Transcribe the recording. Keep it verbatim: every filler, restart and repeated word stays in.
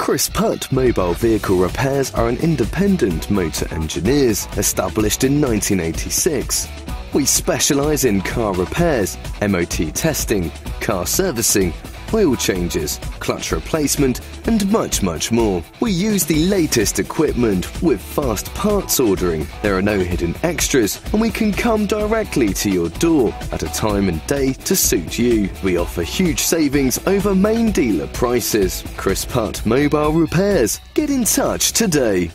Chris Putt Mobile Vehicle Repairs are an independent motor engineers established in nineteen eighty-six. We specialise in car repairs, M O T testing, car servicing, oil changes, clutch replacement and much much more. We use the latest equipment with fast parts ordering, there are no hidden extras and we can come directly to your door at a time and day to suit you. We offer huge savings over main dealer prices. Chris Putt Mobile Repairs. Get in touch today.